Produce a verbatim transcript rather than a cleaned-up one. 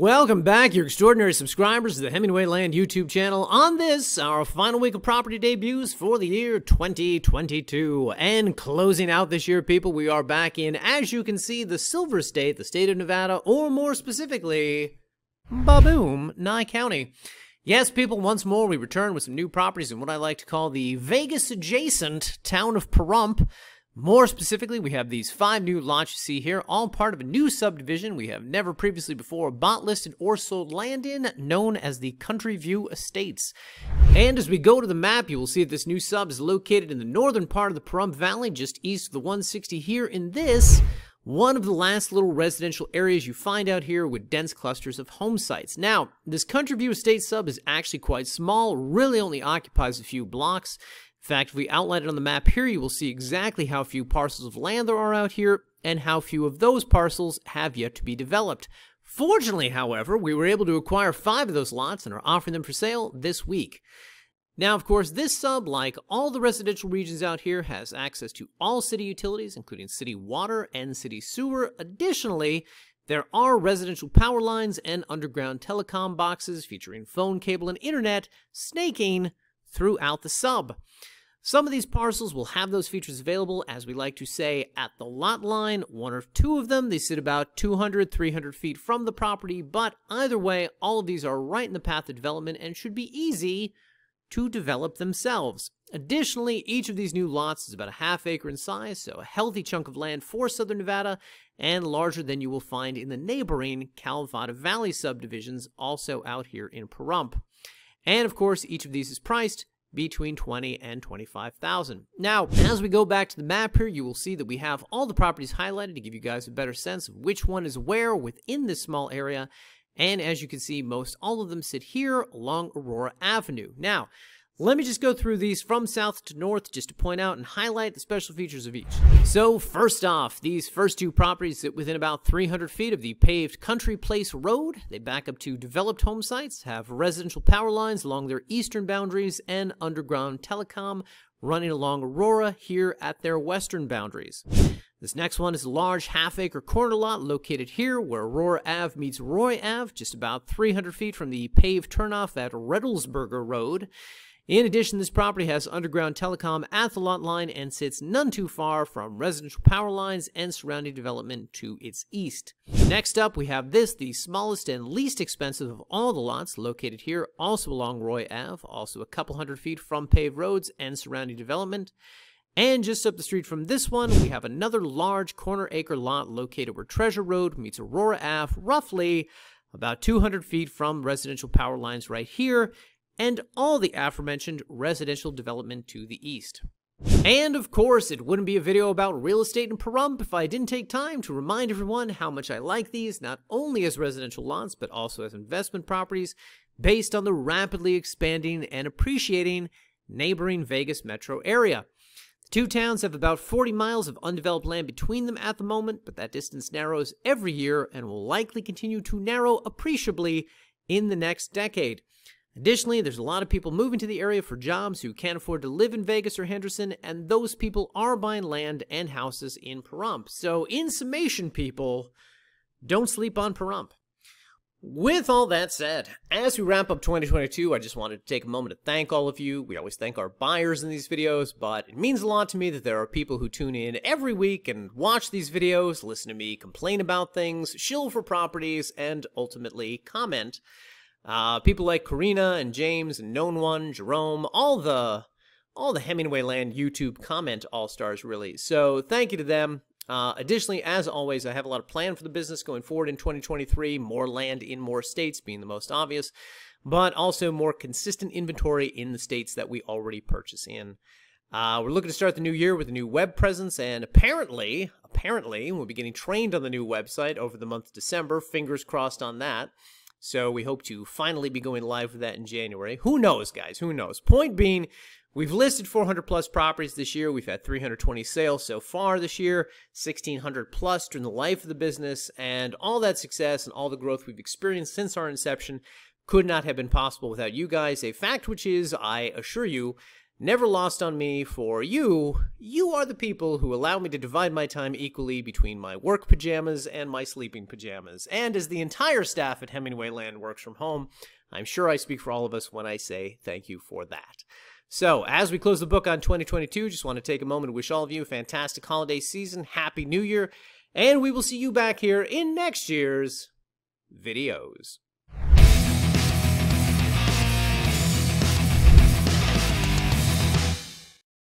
Welcome back, your extraordinary subscribers to the Hemingway Land YouTube channel. On this, our final week of property debuts for the year twenty twenty-two. And closing out this year, people, we are back in, as you can see, the Silver State, the state of Nevada, or more specifically, Baboom, Nye County. Yes, people, once more, we return with some new properties in what I like to call the Vegas-adjacent town of Pahrump. More specifically, we have these five new lots you see here, all part of a new subdivision we have never previously before bought, listed, or sold land in, known as the Country View Estates. And as we go to the map, you will see that this new sub is located in the northern part of the Pahrump Valley, just east of the one sixty here in this, one of the last little residential areas you find out here with dense clusters of home sites. Now, this Country View Estate sub is actually quite small, really only occupies a few blocks. In fact, if we outline it on the map here, you will see exactly how few parcels of land there are out here and how few of those parcels have yet to be developed. Fortunately, however, we were able to acquire five of those lots and are offering them for sale this week. Now, of course, this sub, like all the residential regions out here, has access to all city utilities, including city water and city sewer. Additionally, there are residential power lines and underground telecom boxes featuring phone cable and internet snaking throughout the sub. Some of these parcels will have those features available, as we like to say, at the lot line. One or two of them, they sit about two hundred, three hundred feet from the property, but either way, all of these are right in the path of development and should be easy to develop themselves. Additionally, each of these new lots is about a half acre in size, so a healthy chunk of land for southern Nevada, and larger than you will find in the neighboring Calvada Valley subdivisions, also out here in Pahrump. And of course, each of these is priced between twenty and twenty-five thousand. Now, as we go back to the map here, you will see that we have all the properties highlighted to give you guys a better sense of which one is where within this small area. And as you can see, most all of them sit here along Aurora Avenue. Now, let me just go through these from south to north just to point out and highlight the special features of each. So first off, these first two properties sit within about three hundred feet of the paved Country Place Road. They back up to developed home sites, have residential power lines along their eastern boundaries, and underground telecom running along Aurora here at their western boundaries. This next one is a large half-acre corner lot located here where Aurora Avenue meets Roy Avenue, just about three hundred feet from the paved turnoff at Redelsberger Road. In addition, this property has underground telecom at the lot line and sits none too far from residential power lines and surrounding development to its east. Next up, we have this, the smallest and least expensive of all the lots located here, also along Roy Avenue, also a couple hundred feet from paved roads and surrounding development. And just up the street from this one, we have another large corner acre lot located where Treasure Road meets Aurora Avenue, roughly about two hundred feet from residential power lines right here, and all the aforementioned residential development to the east. And of course, it wouldn't be a video about real estate in Pahrump if I didn't take time to remind everyone how much I like these, not only as residential lots, but also as investment properties based on the rapidly expanding and appreciating neighboring Vegas metro area. The two towns have about forty miles of undeveloped land between them at the moment, but that distance narrows every year and will likely continue to narrow appreciably in the next decade. Additionally, there's a lot of people moving to the area for jobs who can't afford to live in Vegas or Henderson, and those people are buying land and houses in Pahrump. So in summation, people, don't sleep on Pahrump. With all that said, as we wrap up twenty twenty-two, I just wanted to take a moment to thank all of you. We always thank our buyers in these videos, but it means a lot to me that there are people who tune in every week and watch these videos, listen to me complain about things, shill for properties, and ultimately comment. Uh, people like Karina and James and Known One, Jerome, all the all the Hemingway Land YouTube comment all-stars, really. So thank you to them. Uh, additionally, as always, I have a lot of plan for the business going forward in twenty twenty-three. More land in more states being the most obvious, but also more consistent inventory in the states that we already purchase in. Uh, we're looking to start the new year with a new web presence, and apparently, apparently, we'll be getting trained on the new website over the month of December. Fingers crossed on that. So we hope to finally be going live with that in January. Who knows, guys? Who knows? Point being, we've listed four hundred plus properties this year. We've had three hundred twenty sales so far this year, sixteen hundred plus during the life of the business, and all that success and all the growth we've experienced since our inception could not have been possible without you guys, a fact which is, I assure you, Never lost on me, for you, you are the people who allow me to divide my time equally between my work pajamas and my sleeping pajamas. And as the entire staff at Hemingway Land works from home, I'm sure I speak for all of us when I say thank you for that. So, as we close the book on twenty twenty-two, just want to take a moment to wish all of you a fantastic holiday season, Happy New Year, and we will see you back here in next year's videos.